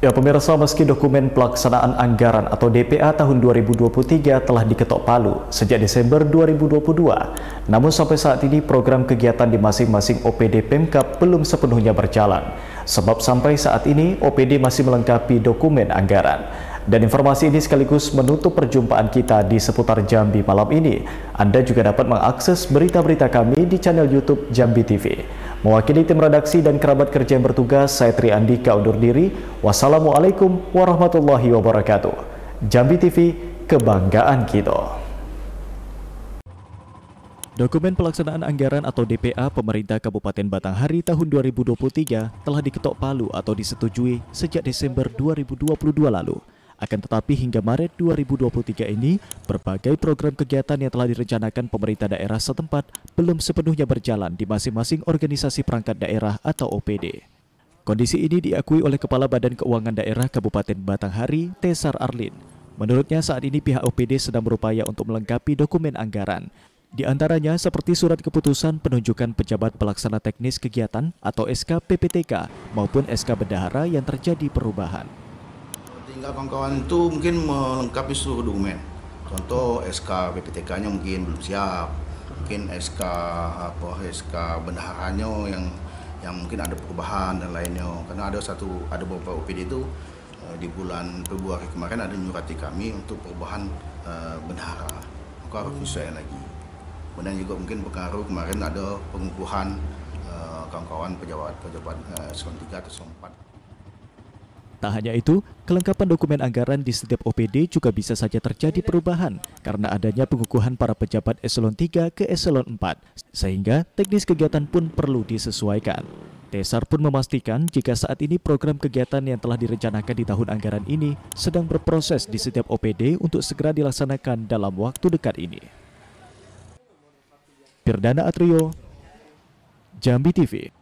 Ya, pemirsa, meski dokumen pelaksanaan anggaran atau DPA tahun 2023 telah diketok palu sejak Desember 2022, namun sampai saat ini program kegiatan di masing-masing OPD Pemkab belum sepenuhnya berjalan. Sebab sampai saat ini OPD masih melengkapi dokumen anggaran. Dan informasi ini sekaligus menutup perjumpaan kita di seputar Jambi malam ini. Anda juga dapat mengakses berita-berita kami di channel YouTube Jambi TV. Mewakili tim redaksi dan kerabat kerja yang bertugas, saya Tri Andika undur diri. Wassalamualaikum warahmatullahi wabarakatuh. Jambi TV, kebanggaan kita. Dokumen pelaksanaan anggaran atau DPA pemerintah Kabupaten Batanghari tahun 2023 telah diketok palu atau disetujui sejak Desember 2022 lalu. Akan tetapi hingga Maret 2023 ini, berbagai program kegiatan yang telah direncanakan pemerintah daerah setempat belum sepenuhnya berjalan di masing-masing organisasi perangkat daerah atau OPD. Kondisi ini diakui oleh Kepala Badan Keuangan Daerah Kabupaten Batanghari, Tesar Arlin. Menurutnya saat ini pihak OPD sedang berupaya untuk melengkapi dokumen anggaran. Di antaranya seperti surat keputusan penunjukan pejabat pelaksana teknis kegiatan atau SK PPTK maupun SK bendahara yang terjadi perubahan. Tinggal kawan-kawan itu mungkin melengkapi seluruh dokumen. Contoh SK PPTK-nya mungkin belum siap, mungkin SK bendaharanya yang mungkin ada perubahan dan lainnya. Karena ada beberapa OPD itu di bulan Februari kemarin ada menyurati kami untuk perubahan bendahara. Maka harus disesuaikan lagi. Kemudian juga mungkin pengaruh kemarin ada pengukuhan kawan-kawan pejabat eselon 3 atau 4. Tak hanya itu, kelengkapan dokumen anggaran di setiap OPD juga bisa saja terjadi perubahan karena adanya pengukuhan para pejabat eselon 3 ke eselon 4, sehingga teknis kegiatan pun perlu disesuaikan. Tesar pun memastikan jika saat ini program kegiatan yang telah direncanakan di tahun anggaran ini sedang berproses di setiap OPD untuk segera dilaksanakan dalam waktu dekat ini. Firdana Atrio, Jambi TV.